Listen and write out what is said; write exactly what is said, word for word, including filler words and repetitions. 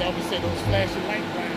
Y'all be seeing those flashing light bright.